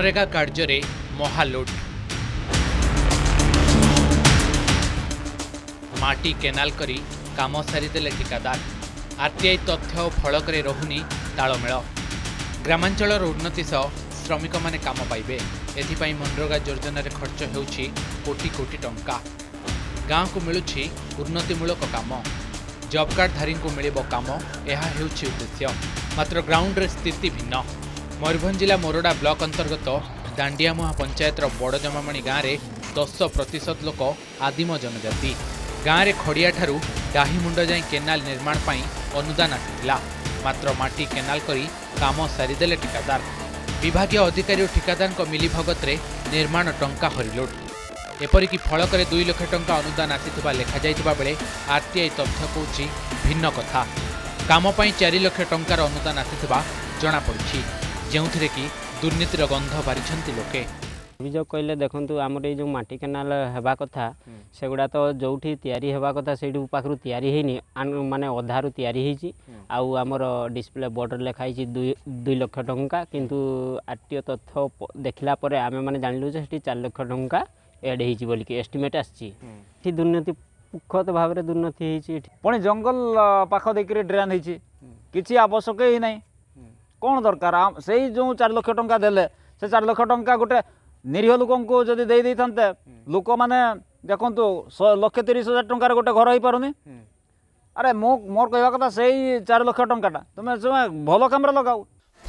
मनरेगा कार्य महालुट माटी केनाल करी काम सारीदेले ठिकादार। आरटीआई तथ्य और फलक रहुनी तालमेल। ग्रामांचल उन्नति सह श्रमिक माने काम पाइबे एथिपाई मनरेगा योजन खर्च होउछि कोटी कोटी टंका। गाँव को मिलुछि उन्नतिमूलक काम। जॉब कार्डधारी को मिलिबो काम, यह हेउछि उद्देश्य। मात्र ग्राउंड रे स्थिति भिन्न। मयूरभंज जिला मोरडा ब्लॉक अंतर्गत दांडियामुहा पंचायतर बड़जमामणी गाँव में 10% लोक आदिम जनजाति। गाँव में खड़िया ठारू डाहीमुंड जाए केनाल निर्माण पर अनुदान आसीथिला, मात्र माटी केनाल करी काम सारीदेले ठिकादार। विभागीय अधिकारी और ठिकादार मिलीभगत रे निर्माण टंका हरिलुट। एपरिक फलक 2 लाख टंका अनुदान आसीथिबा लेखा जाइथिबा बेले आरटीआई तथ्य कहूछि भिन्न कथा। काम पई 4 लाख टंकार अनुदान आसीथिबा जणा पड़छि, जेउथिरे कि दुर्नीतिर गंध बारिछन्ति लोके। अभियोग कहले देखंतु आमर ए जो माटी केनाल हेबा कथा सेगुडा तो जोठी तयारी हेबा कथा सेठी पाखरु तयारी हेनी, माने अधारु तयारी हेची। आउ आमर डिस्प्ले बोर्ड लेखाई 2 लाख टंका, किंतु आरटीओ तथ्य देखला परे आमे माने जानलु जे सेठी 4 लाख टंका एड हेची बोली कि एस्टिमेट आछि। ठी दुर्नीति पुखत भाबरे दुर्नीति हेची। पण जंगल पाख देखरे ड्रेन हेची, किछि आवश्यक ही नै। कोन दरकार सेई जो 4 लाख टंका देले से 4 लाख टंका गोटे निरीह लोक जदि दे दे था, लोक मैंने देखो 1,30,000 टकर गोटे घर हो पारे। अरे मोर कहवा कथा से 4 लाख टाटा तुम भल कम लगाओ।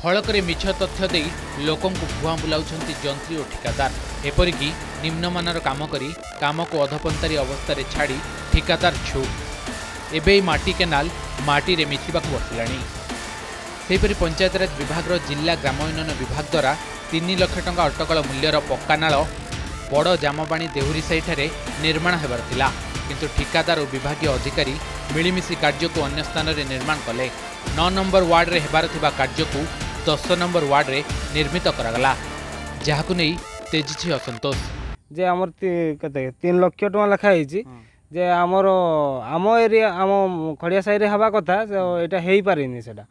फलक मिछ तथ्य दे लोक भुआ बुलाऊ जंत्री और ठिकादार। एपरिक निम्नमान काम करी काम को अधपंतारी अवस्था छाड़ी ठिकादार छुप। एवं माटी केनाल माटी रे मिछिबा बसलापरि। पंचायतराज विभाग जिला ग्राम उन्नयन विभाग द्वारा 3 लाख टंका अटकल मूल्यर पक्कानाल बड़ जामबाणी देहुरी साईठारे निर्माण हेबार थिला, किंतु ठिकादार और विभागीय अधिकारी मिलिमिशि कार्य को अन्य स्थान रे निर्माण कले। 9 नंबर वार्ड रे हेबार थिबा कार्य को 10 नंबर वार्ड रे निर्मित करागला, जहाकु नै तेजिछि असंतोष। जे हमर कते 3 लाख टका लखा हेछि जे हमर आमो एरिया आमो खड़िया साई रे हेबा कथा एटा हेई पारिनि। सेटा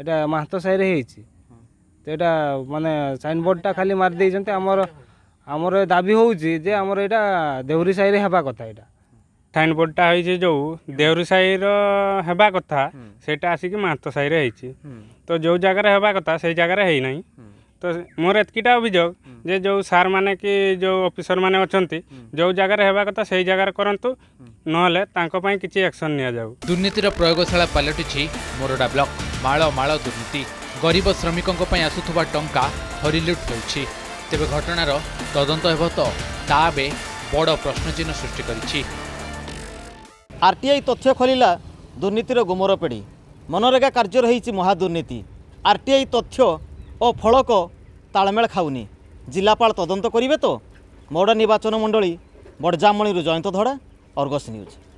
एटा महतो साई रे हेछि। तो यहाँ माने साइन बोर्डटा खाली मार देइछन्ते। आमर दाबी होउछि जे आमर एटा देहुरी साई रे हेबा कथा। एटा साइन बोर्डटा होइछि जो देहुरी साई रो हेबा कथा सेटा आसी कि महतो साई रे हेछि। तो जो जगह रे हेबा कथा से जगह रे हेई नाही। तो मोर एतकीटा अभियोग जे जो सार माने कि जो ऑफिसर माने अछन्ती जो जगह रे हेबा कथा से जगह रे करंतु, नहले तांको पई किछि एक्शन निया जाउ। दुर्नीतिर प्रयोगशाला पलटिछि मोरडा ब्लॉक। माळो माळो दुर्नीति गरीब श्रमिकों पर आसुवा टंका हरिलुट होती। तेरे घटनार तदंत हो तो ताबे बड़ प्रश्नचिन्ह सृष्टि करी। आरटीआई तथ्य खोलला दुर्नीतिर गुमर पेढ़ी। मनरेगा कार्य रही महादुर्नीति। आरटीआई तथ्य और फलक तालमेल खाऊनी। जिलापाल तदंत करेंगे तो मोरडा निर्वाचन मंडली बड़जामणी जयंत धड़ा, आर्गस न्यूज।